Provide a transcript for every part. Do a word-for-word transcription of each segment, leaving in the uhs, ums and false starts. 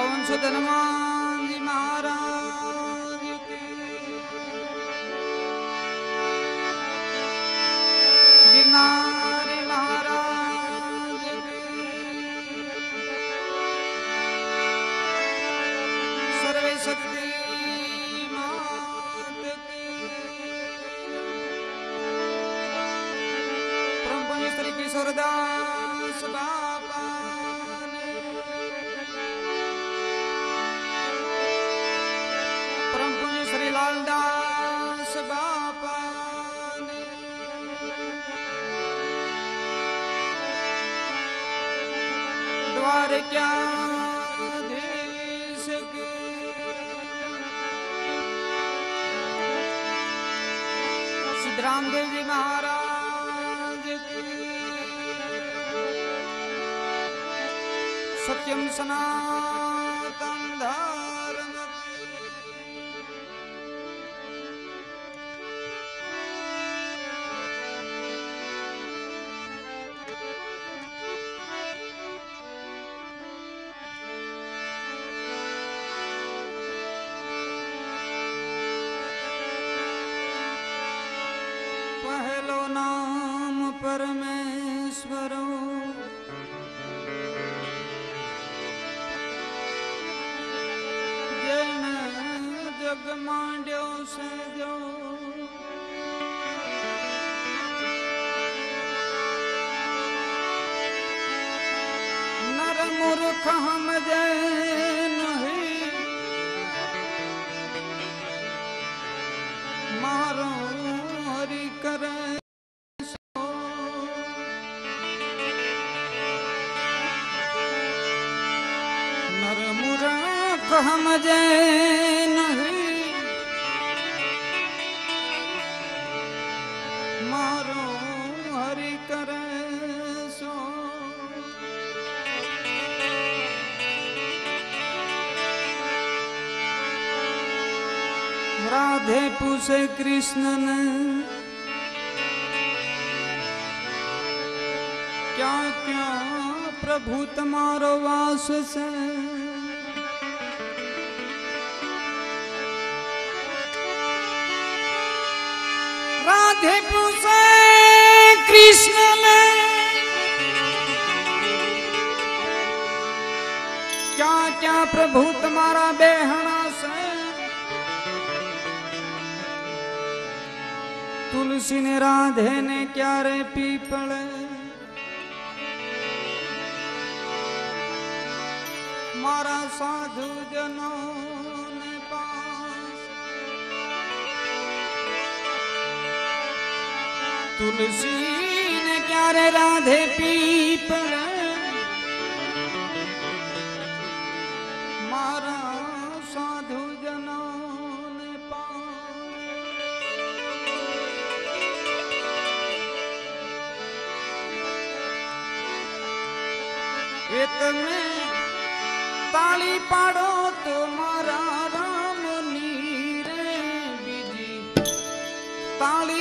पवन सुत हनुमान जी महाराज की। गिरनारी महाराज की। सर्वे शक्ति मात की। परम पूज्य श्री किशोरदास बाबा लालदास बापा ने, द्वारकाधीश के सिद्धरामदेव जी महाराज के, सत्यम सनातन धर्म नाम परमेश्वरो जन जग मांड्यो सजो नर मूर्ख हम जैन ही मारो हरि करे हम जैन मारो हरि करे सो राधे पूछे कृष्ण ने क्या क्या प्रभु तुम्हारो वास से राधे पूछे कृष्ण ने क्या क्या प्रभु तुम्हारा बेहना से तुलसी ने राधे ने क्या रे पीपल मारा साधु जनों ने पा तुलसी ने क्या रे राधे पीपल मारा साधु जनों ने पाया एक में ताली पाड़ो तुम्हारा राम नीरे बिजी ताली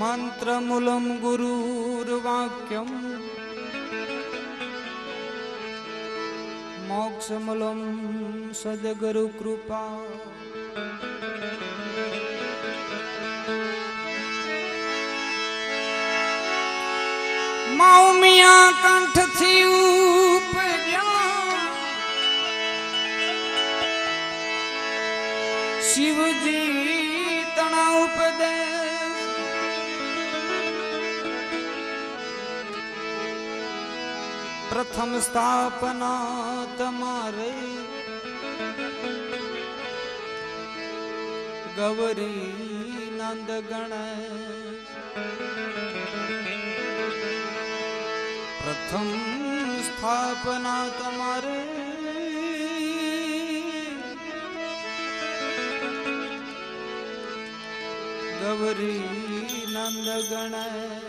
मंत्रमूलम गुरुर्वाक्यम मोक्षमूलम सद्गुरु कृपा मौमिया कंठ थी उपजा शिवजी तना उपदे प्रथम स्थापना तमारे गौरी नंद गणेश प्रथम स्थापना तमारे गौरी नंद गणेश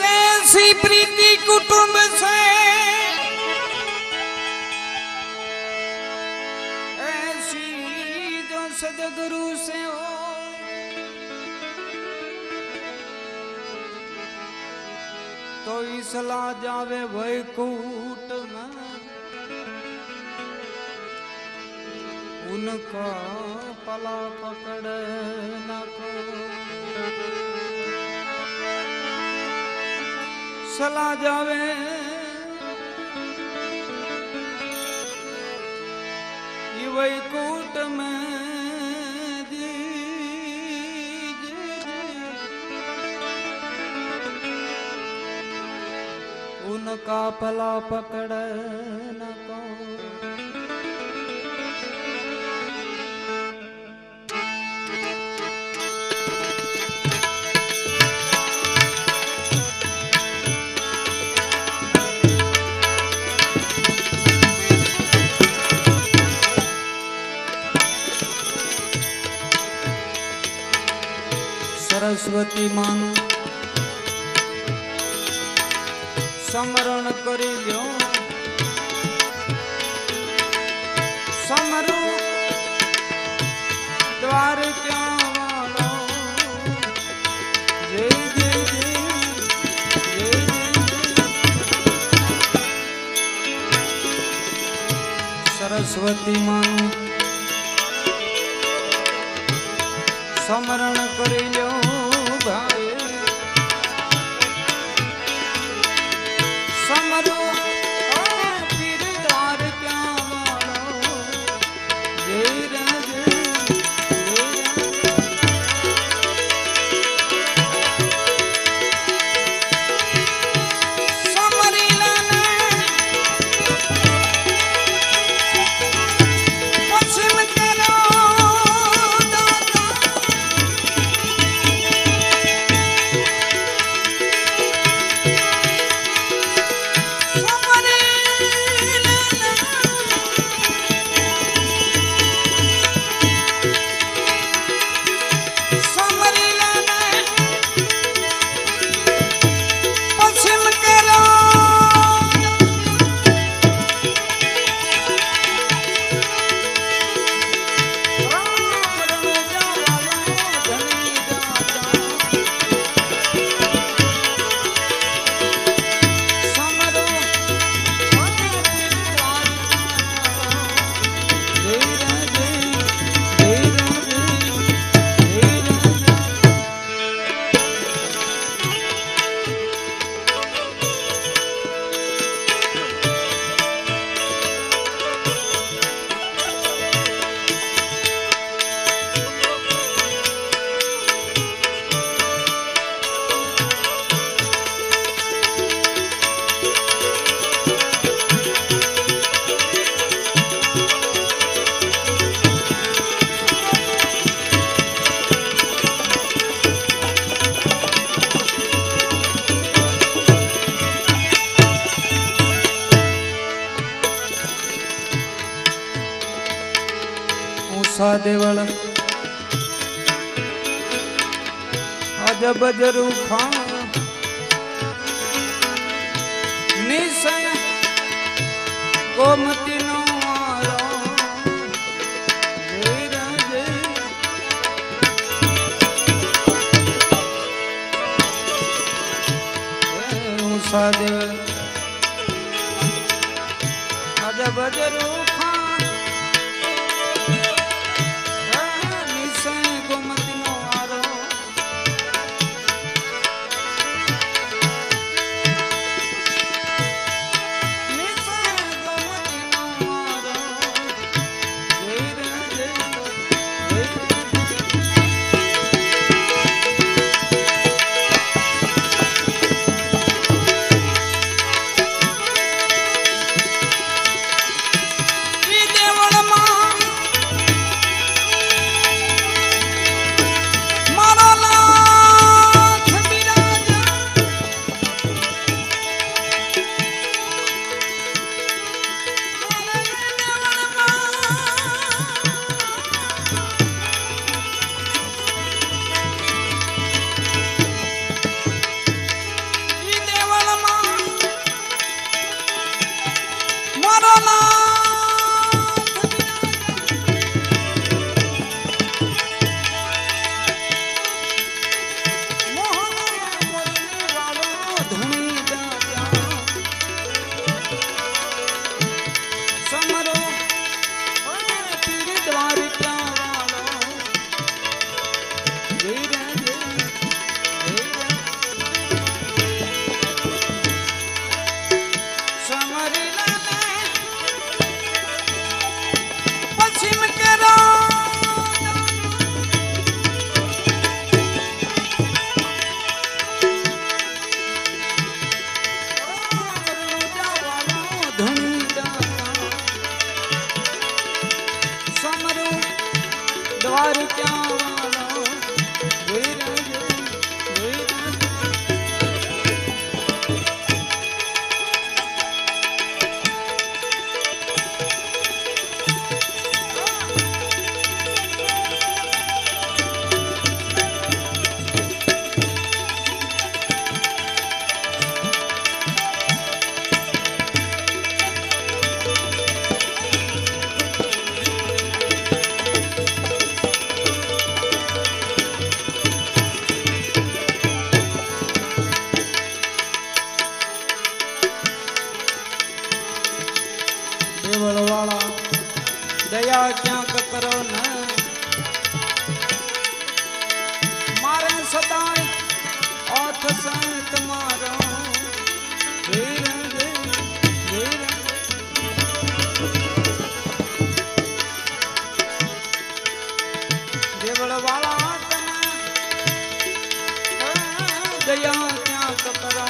जैसी प्रीति कुटुंब से ऐसी जो सदगुरु से हो तो इसला जावे वैकुंठ में उनका पला पकड़ न करो, सला जावे ये वैकुंठ में दी उनका पला पकड़ न करो। सरस्वती मानु स्मरण करी ल्यो, समरू द्वार क्या वालो जय जय जय जय जय। सरस्वती मानु स्मरण करी ल्यो देवल अजब जरूखा निशन गोमती नो आरो जय जय। उषा देवल अजब जरूखा दया क्या करो न मारे सदाई औथ संत मारो देवल वाला दया क्या करो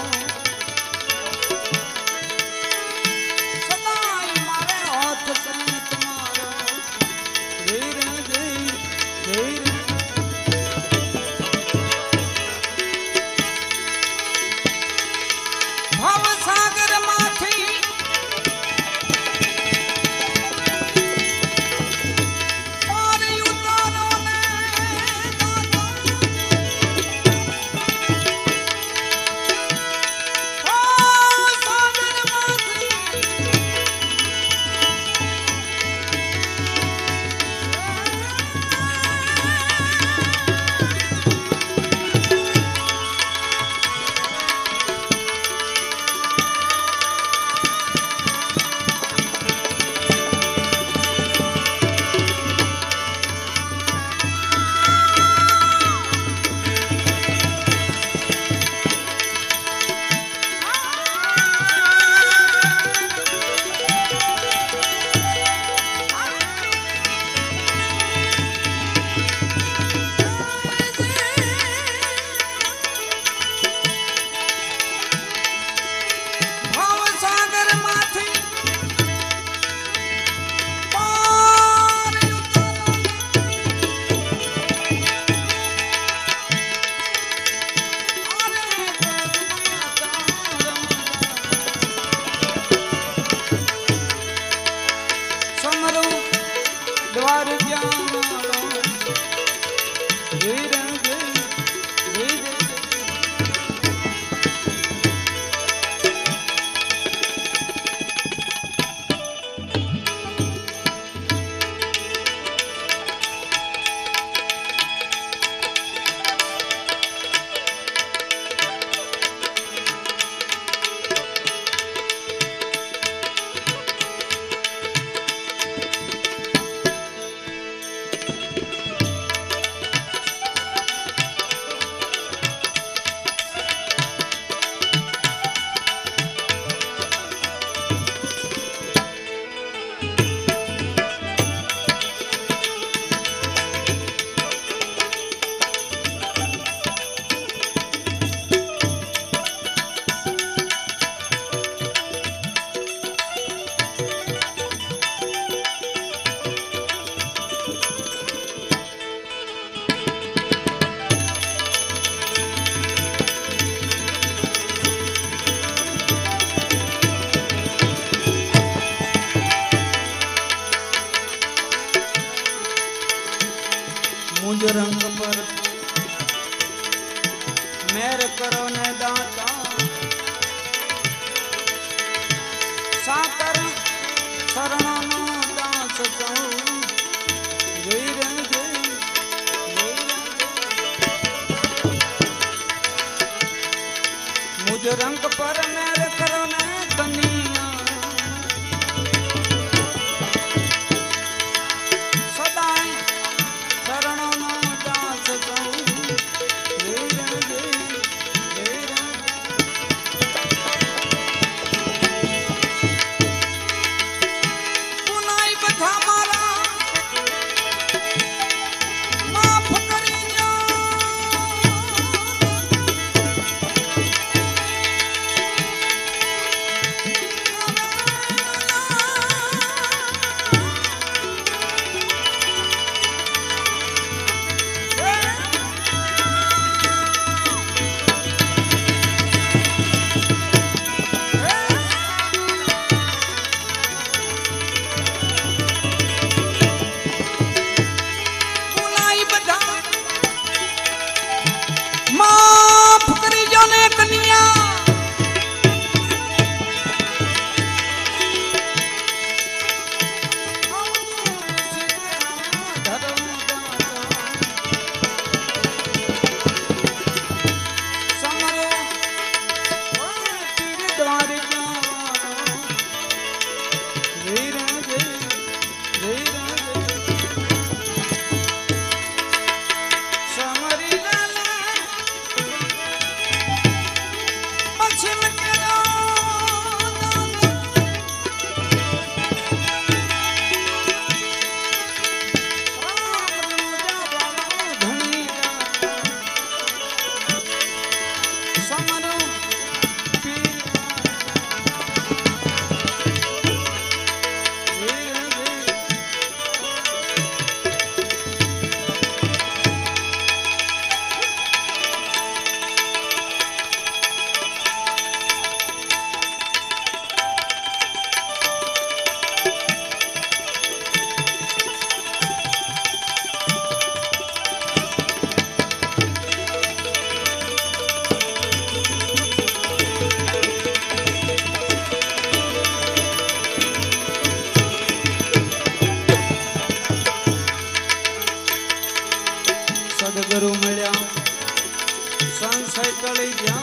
रंग पर मेर करो न दाता साकर शरणों दास कहूँ मुझ रंग पर मेर करो न बनिया सदाई शरणों गुरु मिल्या संशय टली गया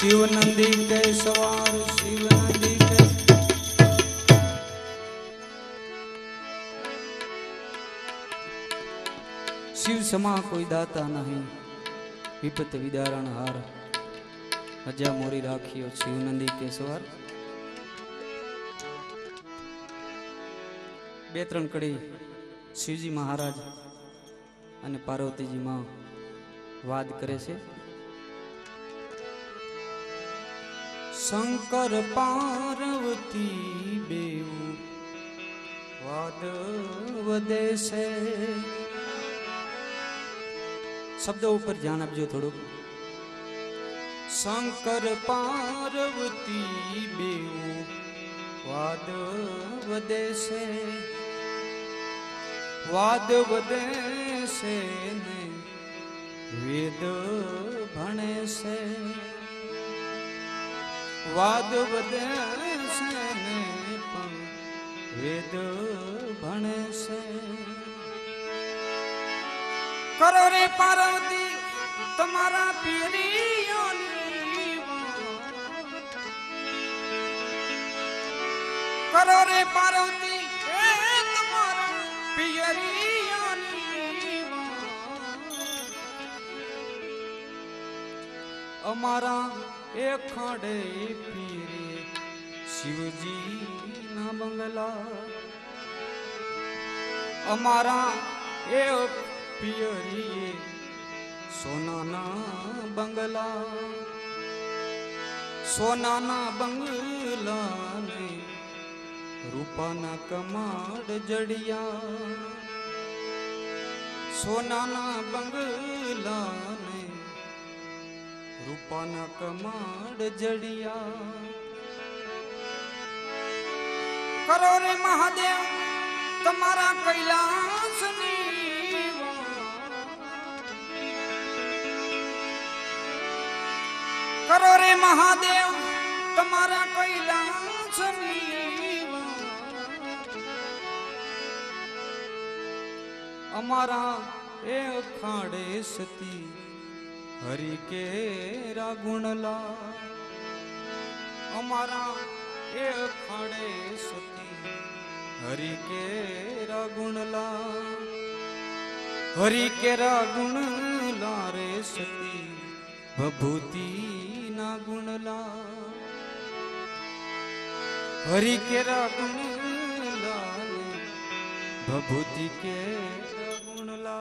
शिव नंदी के सवार शिव नंदी के शिव समा कोई दाता नहीं विपत विदारण हार अजा मोरी राखियो शिव नंदी के सवार। बे त्रण कड़ी शिवजी महाराज अने पार्वतीजी मां वाद करे से। शंकर पार्वती बेऊ वाद वदे से शब्दों पर ध्यान आपजो थोड़ो। शंकर पार्वती बेऊ वाद वदे से वाद वदे से ने वेद भणे से वाद वदे से ने पण वेद भणे से। करो रे पार्वती तुम्हारा पीरियो करो रे पार्वती तुम्हारा पीरियो अमारा एक खड़े पीरे शिवजी ना बंगला अमारा एक पियरिए सोनाना बंगला सोनाना बंगला में रूपाना कमाड़ जड़िया सोनाना बंगला में रूपाना कमाड़ जड़िया। करो रे महादेव तुम्हारा कैलाश करो रे महादेव तुम्हारा कैलाश नीवा हमारा ए खाड़े सती हरि के रागुणला हमारा ए खाड़े सती हरि के रागुणला हरि के रागुणला रे सती भभूति ना गुणला हरि के गुणला भभूति के गुणला।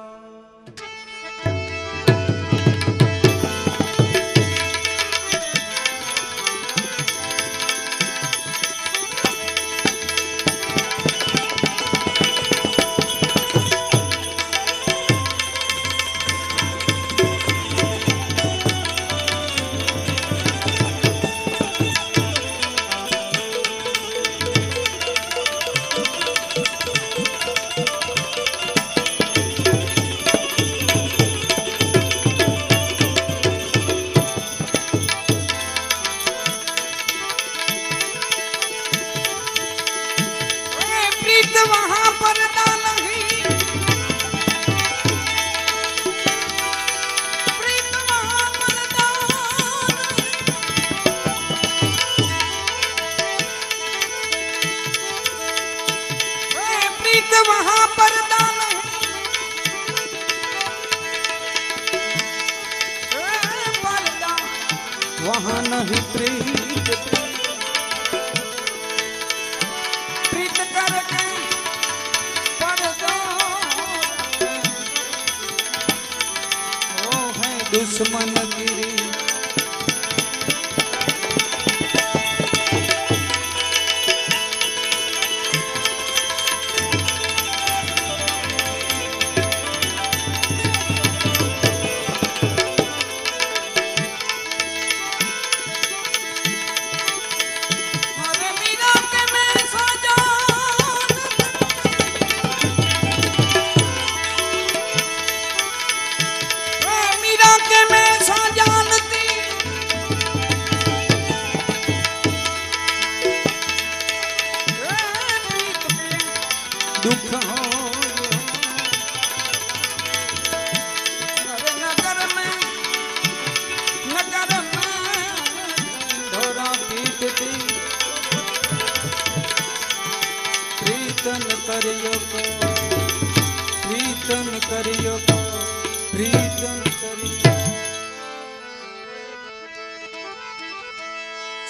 दुश्मन गिरी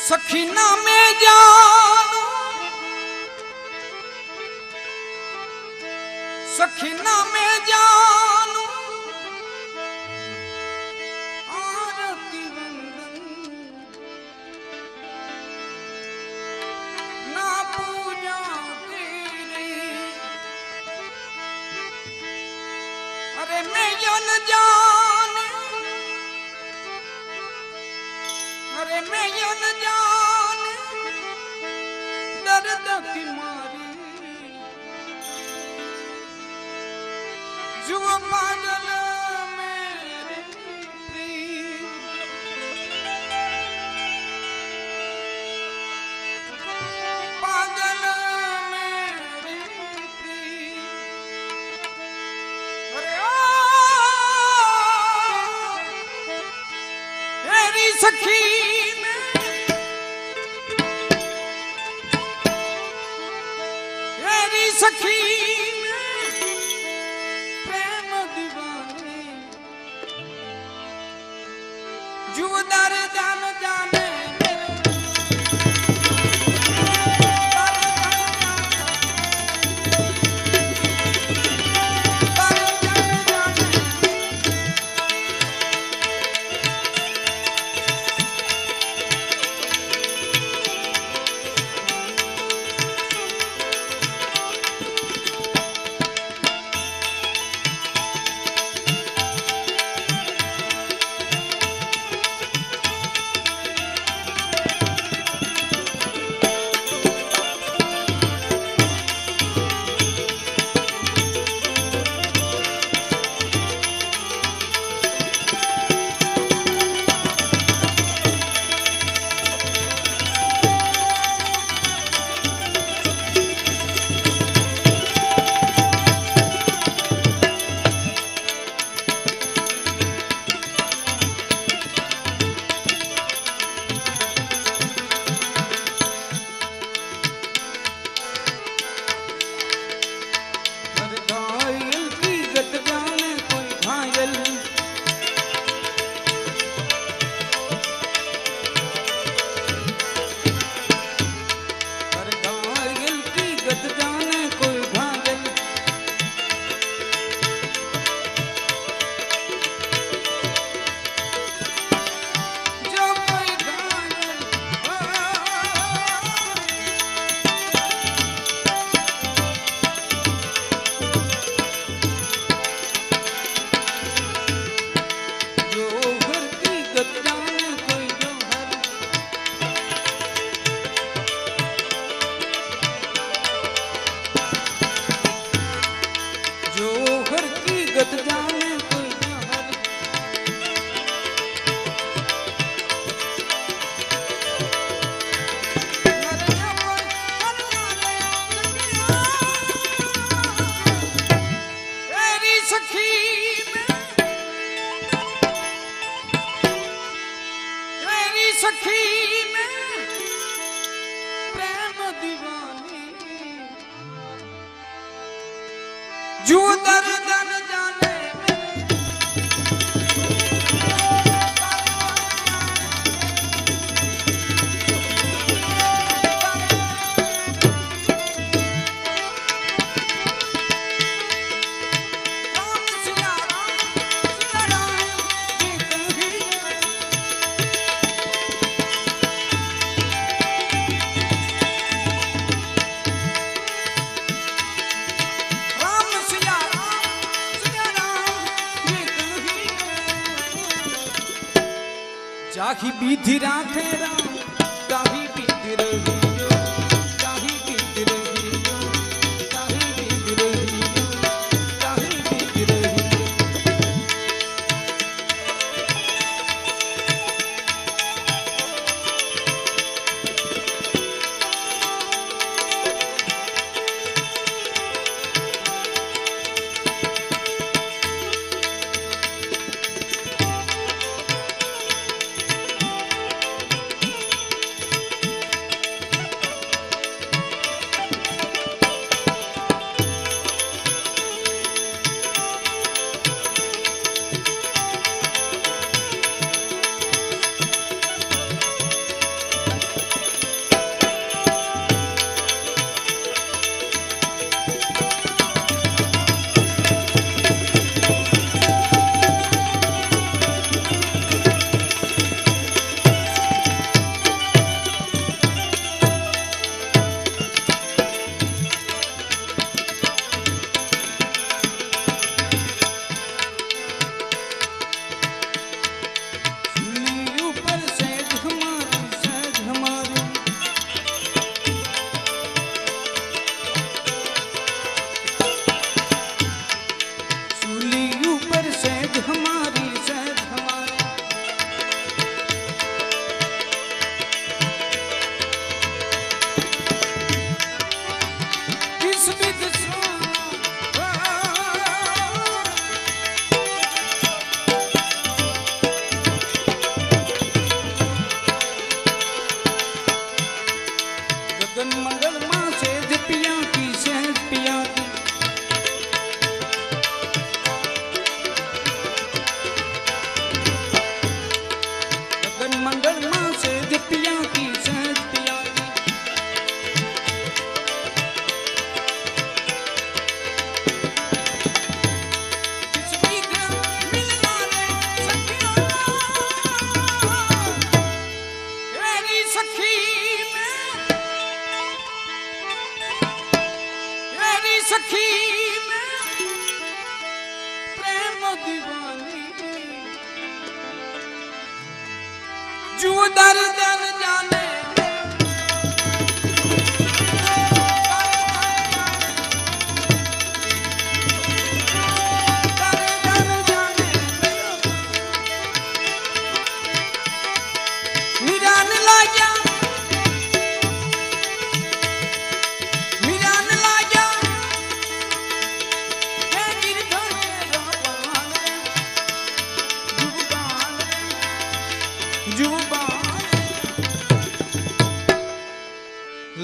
सखीना में जानू सखीना में जानू आरती वंदन ना पूजा तेरी अरे मैं जन जान जाहि बीती राखे राम जाहि बीती रही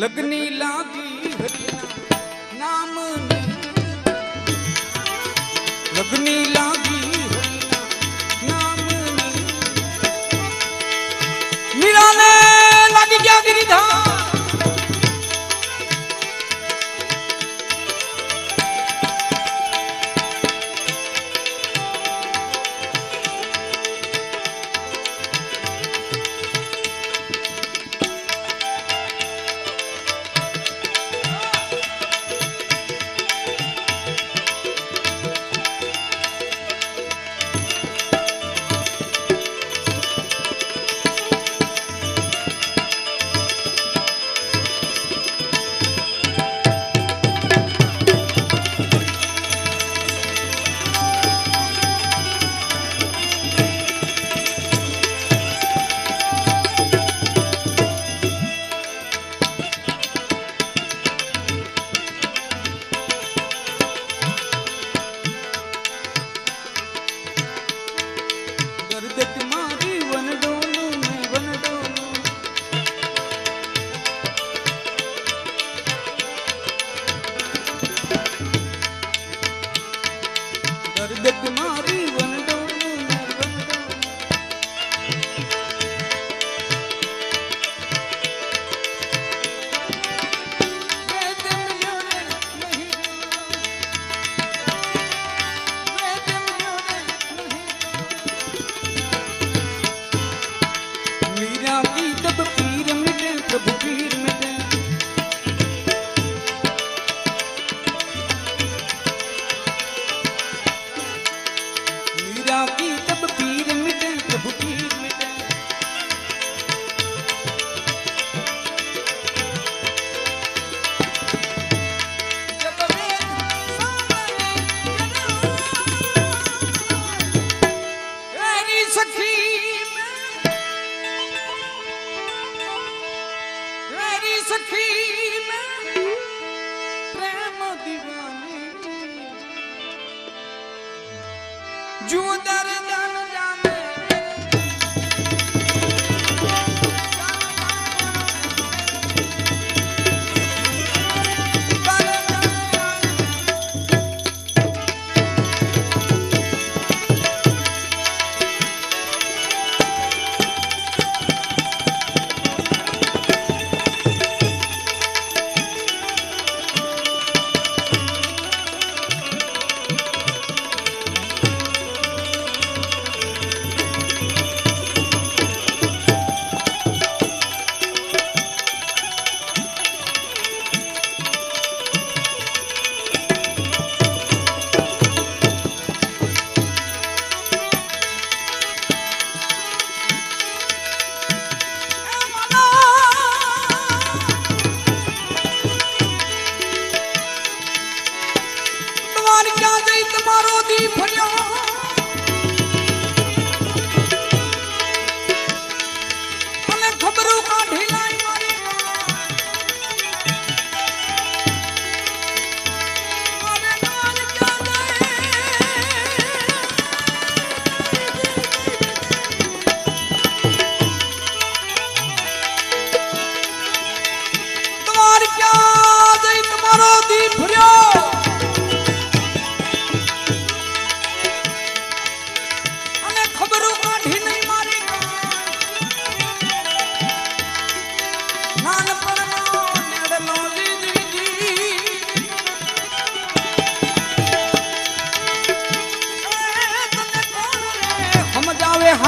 लगनी लागी नाम लगनी लागी नाम निराने लग गया गिरिधाम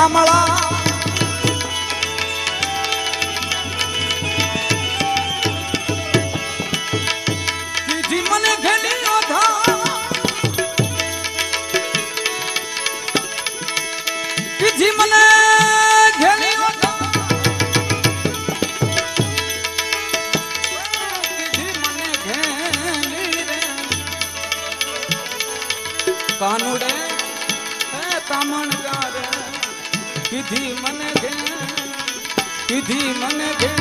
मन घनी कानुडे तामण गारे किधी मने दे किधी मने दे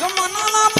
जमला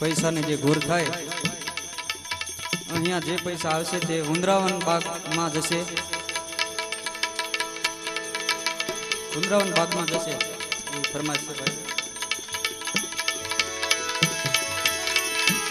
पैसा ने जे घोर थाय अहिया जे पैसा आवशे ते उंद्रावन बाग मां जशे उंद्रावन बाग मां जशे फरमाइश छे भाई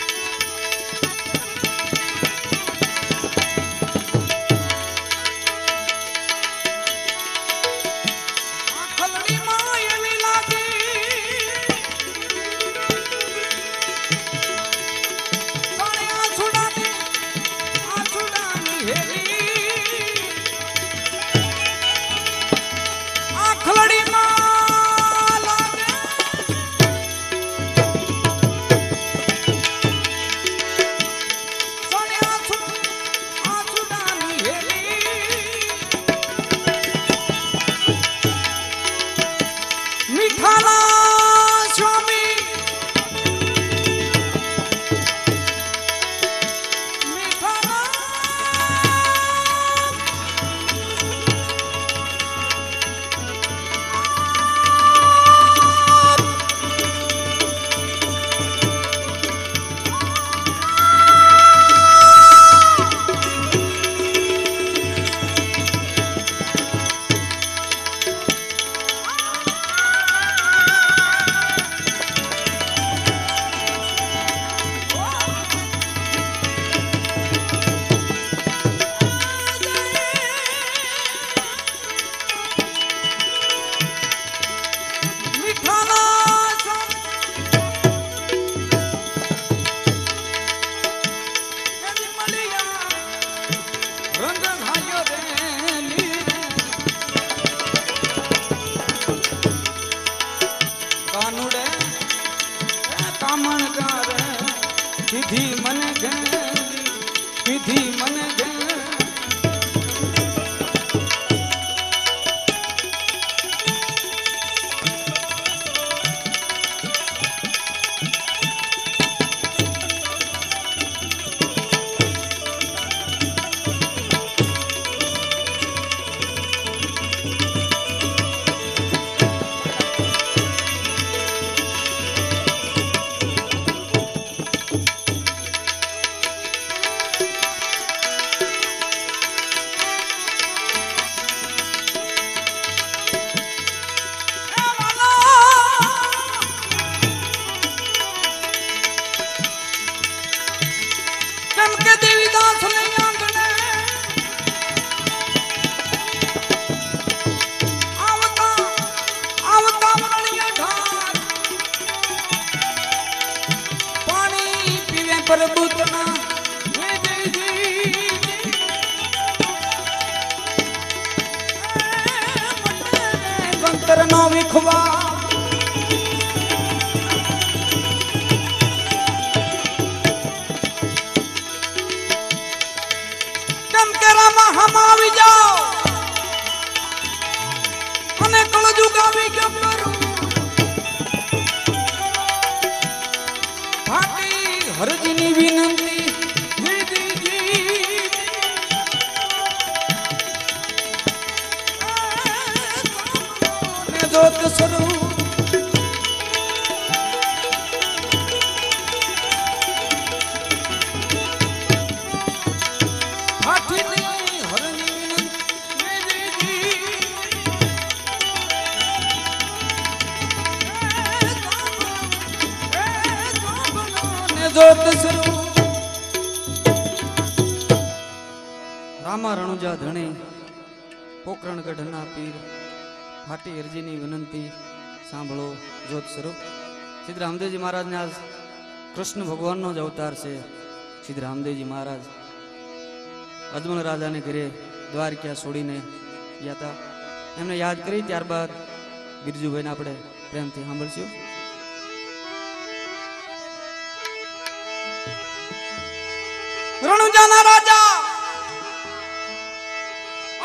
रखवा कंकरा में हम आवी जाओ अने कलजू गावी के बरू भाटी हरजनी विनंती रामा रणुजा धणे पोकरण गढ़ना पीर भाटी हरजीनी विनंती सांभळो जोत स्वरूप। सिद्ध रामदेव जी महाराज ने आज कृष्ण भगवान नो ज अवतार से। सिद्ध रामदेव जी महाराज अजमल राजा ने घरे द्वारका छोड़ी ने गया था, एमने याद करी। त्यारबाद बिरजूभाई ने अपने प्रेम थी सांभळशुं। रणुजा ना राजा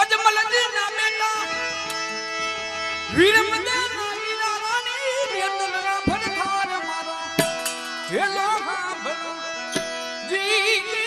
अजमल जी ना बेटा वीर मदे ना वीरा रानी रेतल ना फड़खार मारा हेलो हां बड़ो जी जी जी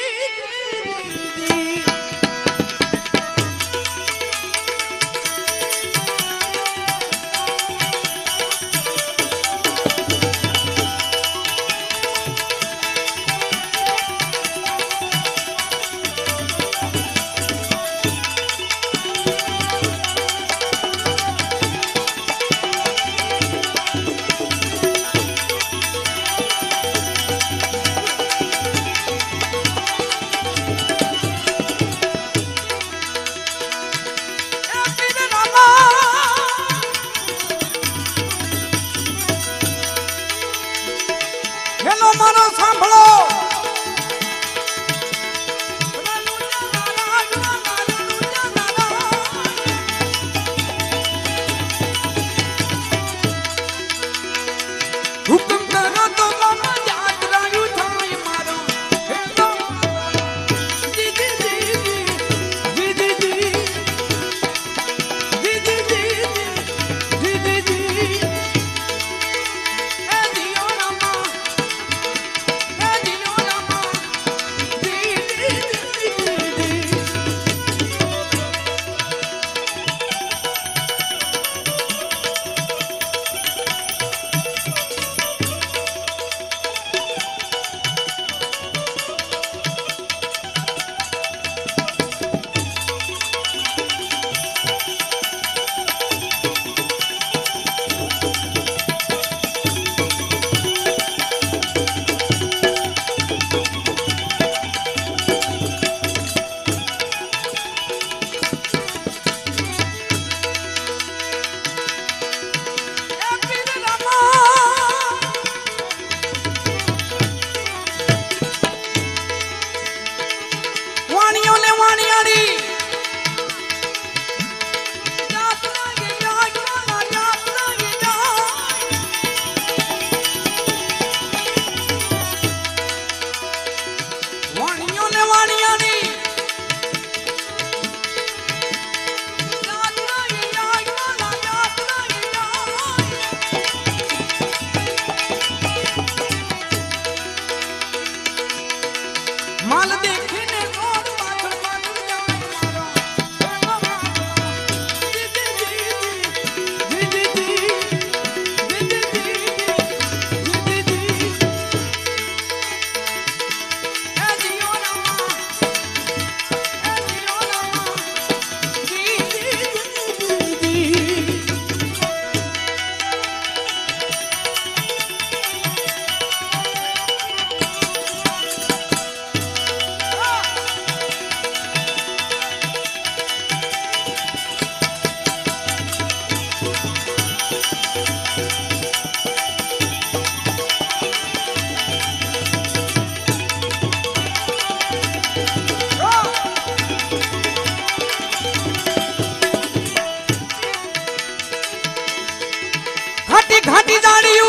घाटी जाड़ियू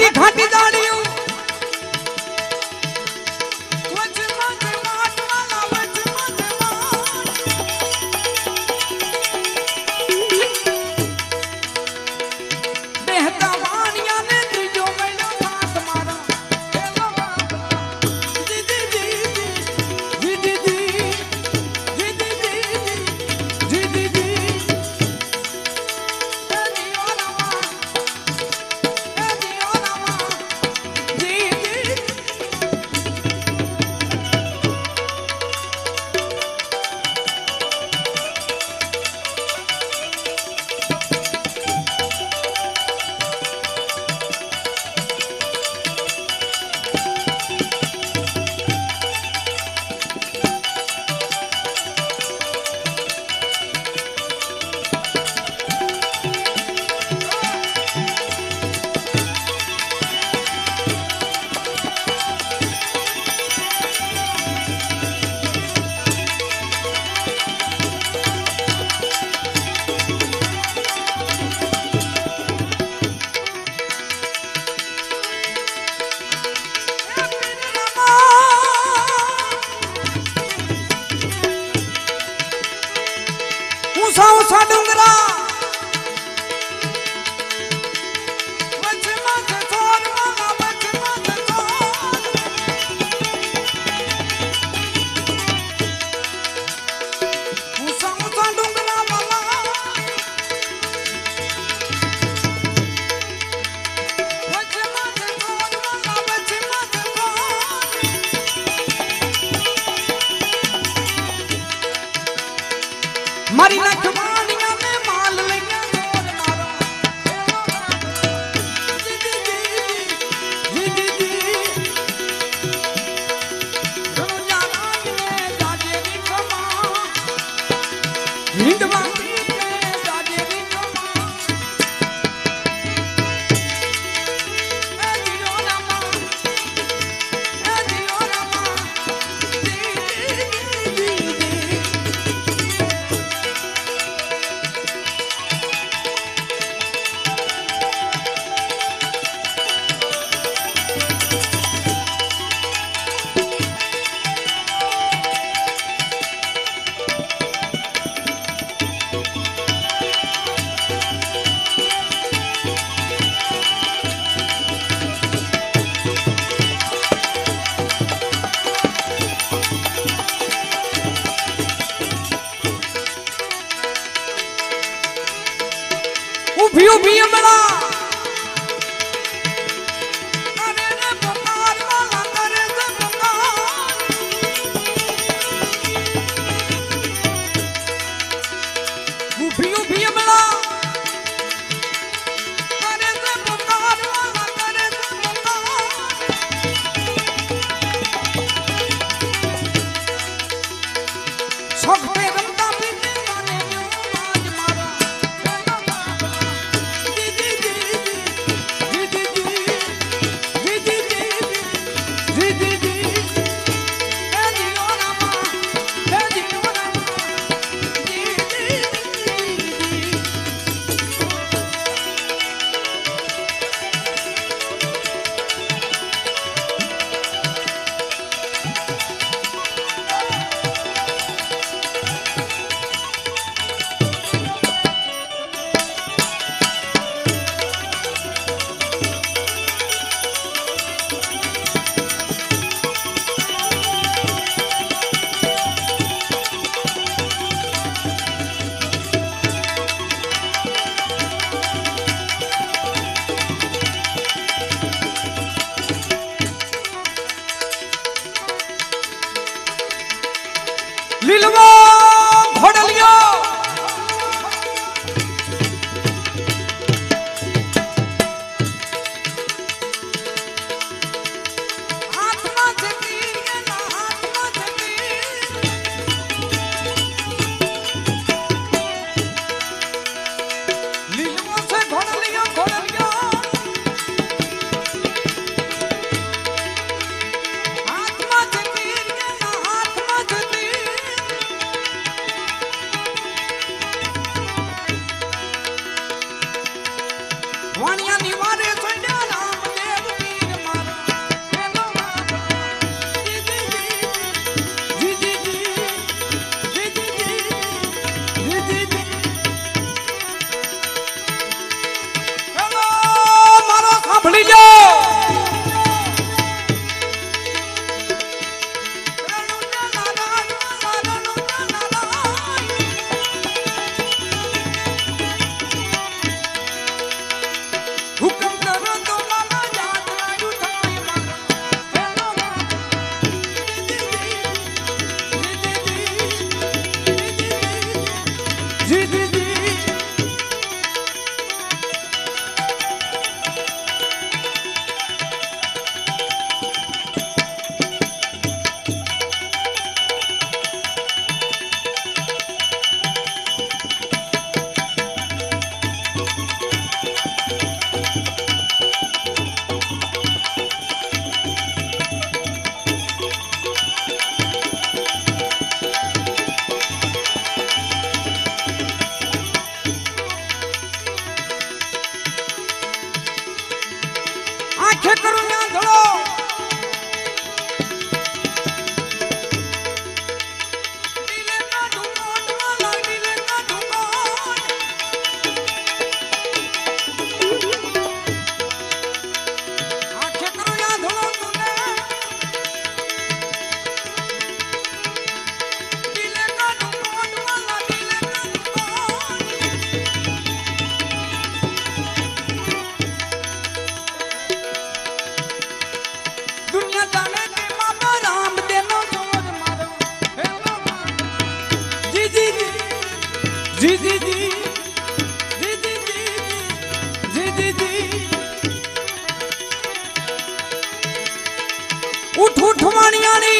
घाटी घाटी जाड़ियू जी जी जी जी जी जी जी जी उठ उठ वाणिया नी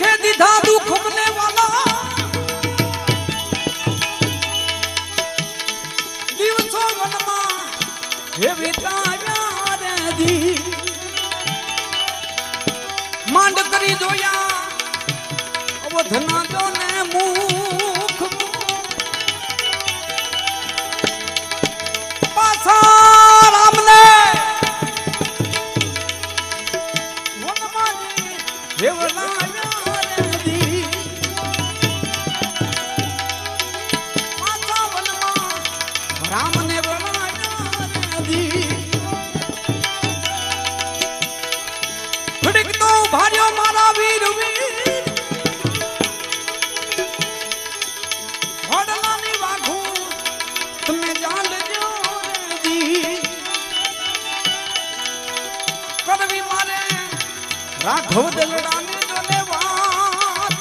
देखे दिधा दुख मने वाला दिवसों वनमा ये बिताया रे दी मांड करी जोया अब धना जो ने मुख पासा राम ने वनमा ने ये बनाया रे दी पासा वनमा राम ने बनाया रे दी भारियो मारा वीर वीर होडलानी वाघू तुम्हें जान जो दी करवी मारे राघव दलड़ानी दोने वात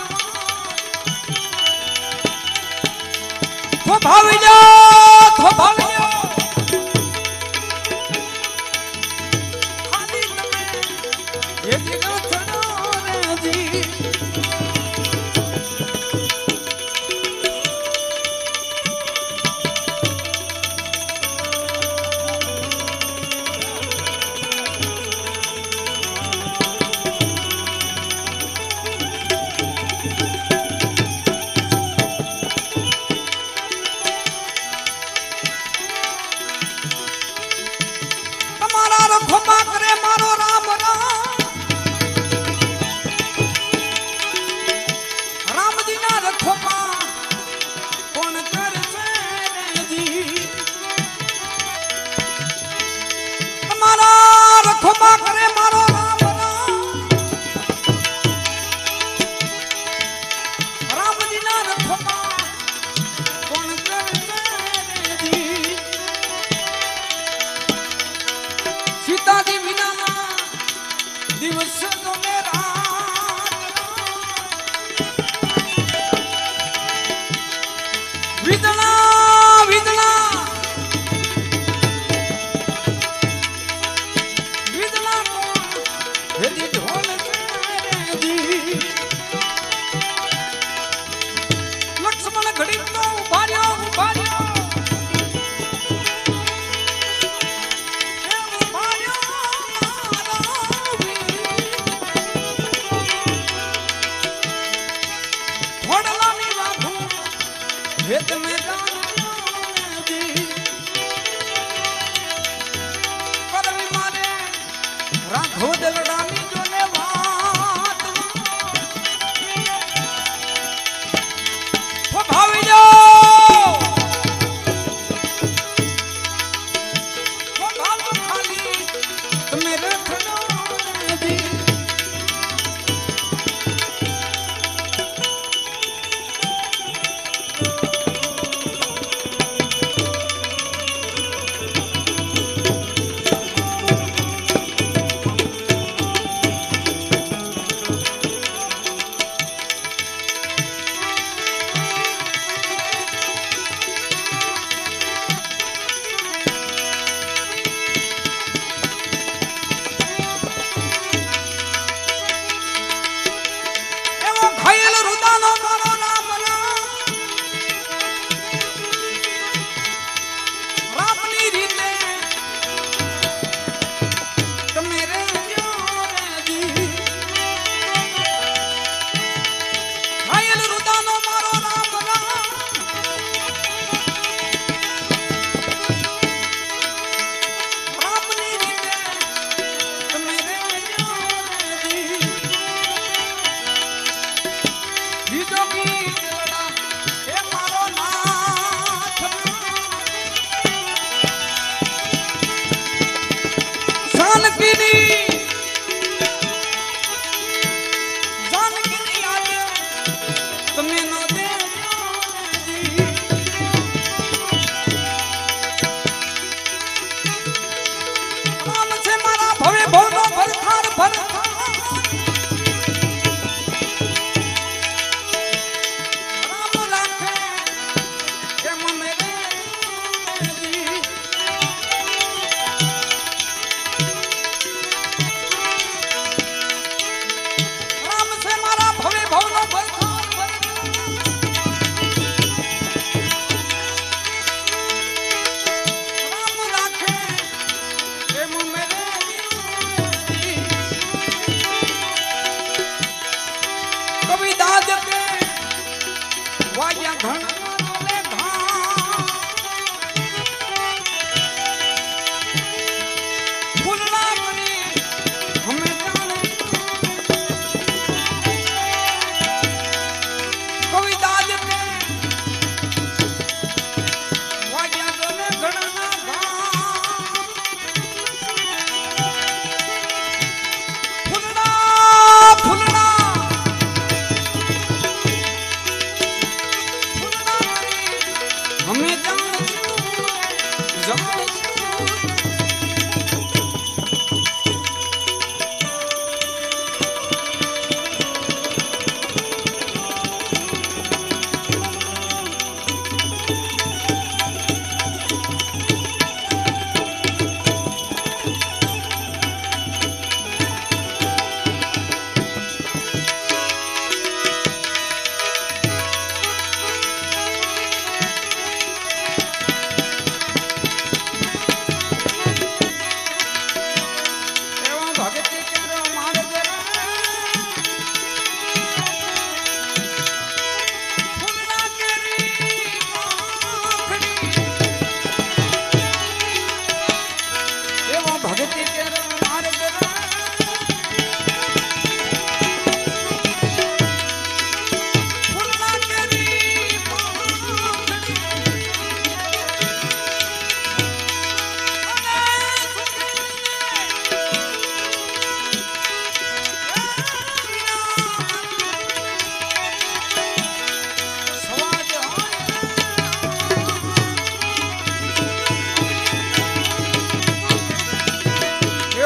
वो भाविया वो भाविया खाली तुम्हें ये जगह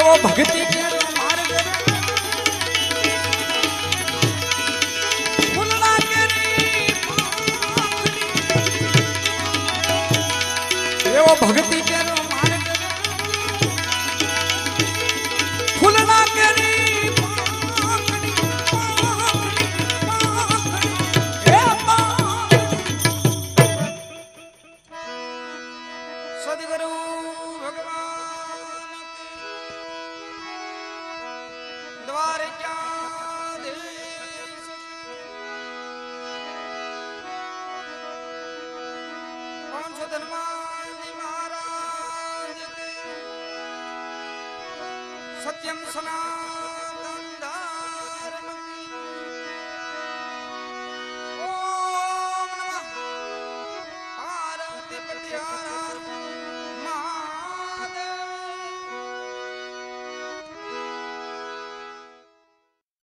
वो भक्ति के मार्ग में बुलना करी वो भक्ति के मार्ग में बुलना करी महाराज सत्यम सना।